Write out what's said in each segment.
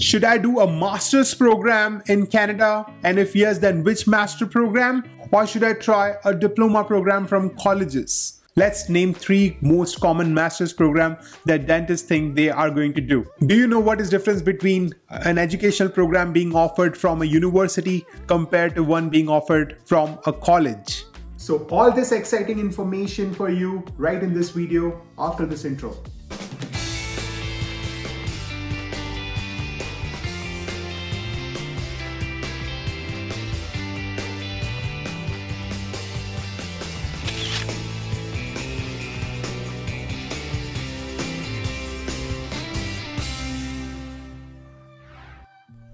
Should I do a master's program in Canada? And if yes, then which master program? Or should I try a diploma program from colleges? Let's name three most common master's programs that dentists think they are going to do. Do you know what is the difference between an educational program being offered from a university compared to one being offered from a college? So all this exciting information for you right in this video after this intro.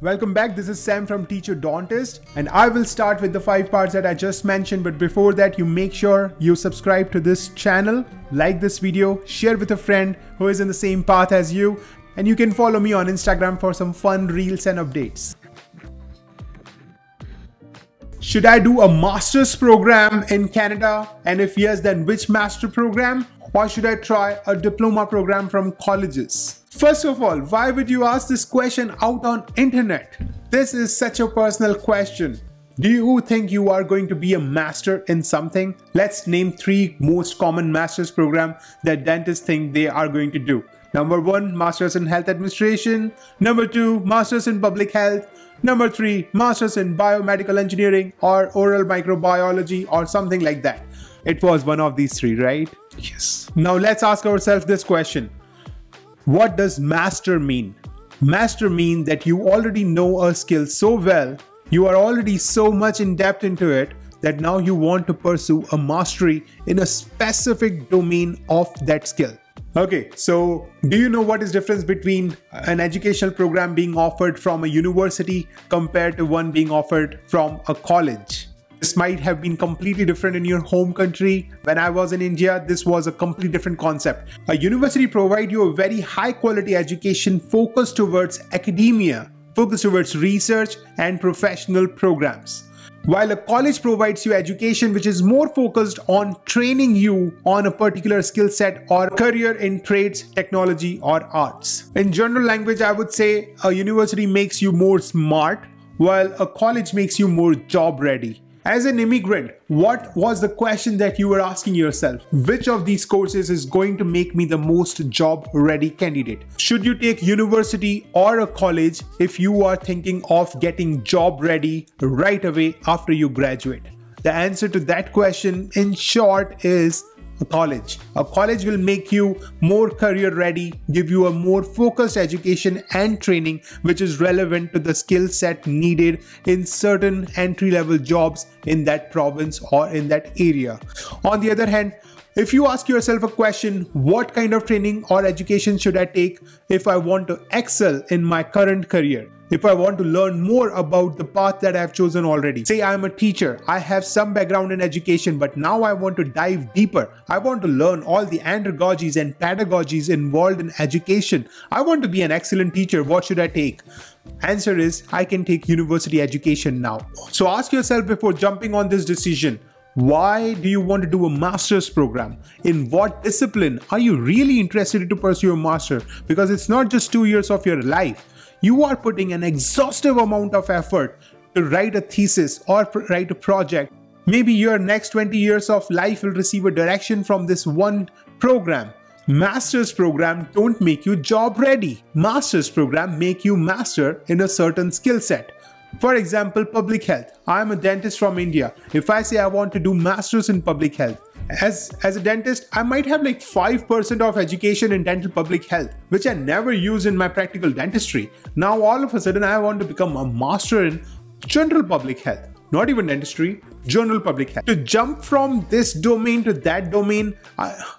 Welcome back, this is Sam from Teacher Dauntist, and I will start with the 5 parts that I just mentioned, but before that you make sure you subscribe to this channel, like this video, share with a friend who is in the same path as you, and you can follow me on Instagram for some fun reels and updates. Should I do a master's program in Canada? And if yes, then which master program? Or should I try a diploma program from colleges? First of all, why would you ask this question out on internet? This is such a personal question. Do you think you are going to be a master in something? Let's name 3 most common master's program that dentists think they are going to do. Number 1, Masters in Health Administration. Number 2, Masters in Public Health. Number 3, Masters in Biomedical Engineering or Oral Microbiology or something like that. It was one of these 3, right? Yes. Now let's ask ourselves this question. What does master mean? Master means that you already know a skill so well, you are already so much in depth into it, that now you want to pursue a mastery in a specific domain of that skill. Okay, so do you know what is the difference between an educational program being offered from a university compared to one being offered from a college? This might have been completely different in your home country. When I was in India, this was a completely different concept. A university provides you a very high quality education focused towards academia, focused towards research and professional programs. While a college provides you education which is more focused on training you on a particular skill set or career in trades, technology or arts. In general language, I would say a university makes you more smart, while a college makes you more job ready. As an immigrant, what was the question that you were asking yourself? Which of these courses is going to make me the most job-ready candidate? Should you take university or a college if you are thinking of getting job-ready right away after you graduate? The answer to that question, in short, is a college. A college will make you more career-ready, give you a more focused education and training which is relevant to the skill set needed in certain entry-level jobs in that province or in that area. On the other hand, if you ask yourself a question, what kind of training or education should I take if I want to excel in my current career? If I want to learn more about the path that I have chosen already. Say I'm a teacher, I have some background in education, but now I want to dive deeper. I want to learn all the andragogies and pedagogies involved in education. I want to be an excellent teacher. What should I take? Answer is, I can take university education now. So ask yourself before jumping on this decision, why do you want to do a master's program? In what discipline are you really interested to pursue a master? Because it's not just 2 years of your life. You are putting an exhaustive amount of effort to write a thesis or write a project. Maybe your next 20 years of life will receive a direction from this one program. Master's program don't make you job ready. Master's program make you master in a certain skill set. For example, public health. I'm a dentist from India. If I say I want to do master's in public health, As a dentist, I might have like 5% of education in dental public health, which I never use in my practical dentistry. Now all of a sudden I want to become a master in general public health, not even dentistry, general public health. To jump from this domain to that domain,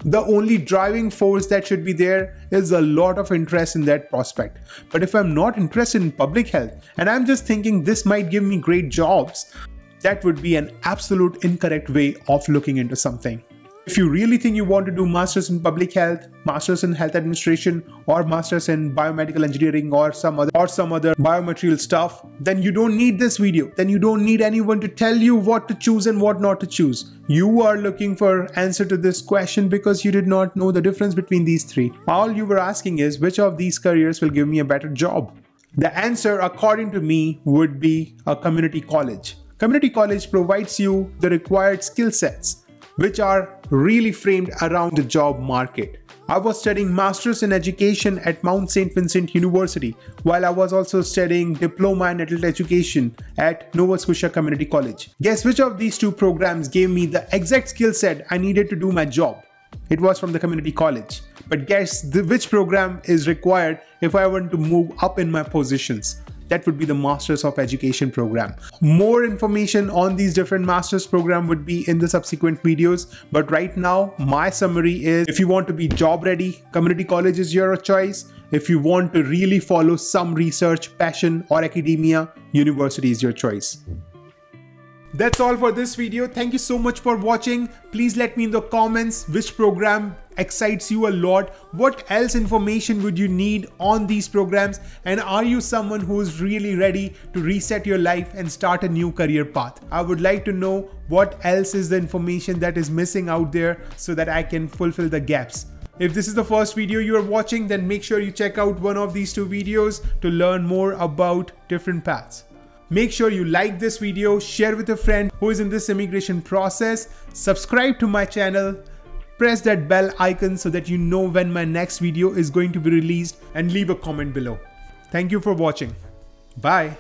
the only driving force that should be there is a lot of interest in that prospect. But if I'm not interested in public health and I'm just thinking this might give me great jobs, that would be an absolute incorrect way of looking into something. If you really think you want to do masters in public health, masters in health administration, or masters in biomedical engineering or some other biomaterial stuff, then you don't need this video. Then you don't need anyone to tell you what to choose and what not to choose. You are looking for an answer to this question because you did not know the difference between these 3. All you were asking is which of these careers will give me a better job. The answer, according to me, would be a community college. Community college provides you the required skill sets, which are really framed around the job market. I was studying Masters in Education at Mount St. Vincent University, while I was also studying Diploma in Adult Education at Nova Scotia Community College. Guess which of these two programs gave me the exact skill set I needed to do my job? It was from the community college. But guess which program is required if I want to move up in my positions? That would be the Masters of Education program. More information on these different Masters program would be in the subsequent videos. But right now, my summary is, if you want to be job ready, community college is your choice. If you want to really follow some research, passion or academia, university is your choice. That's all for this video. Thank you so much for watching. Please let me in the comments which program excites you a lot. What else information would you need on these programs? And are you someone who is really ready to reset your life and start a new career path? I would like to know what else is the information that is missing out there so that I can fulfill the gaps. If this is the first video you are watching, then make sure you check out one of these two videos to learn more about different paths. Make sure you like this video, share with a friend who is in this immigration process, subscribe to my channel, press that bell icon so that you know when my next video is going to be released, and leave a comment below. Thank you for watching. Bye.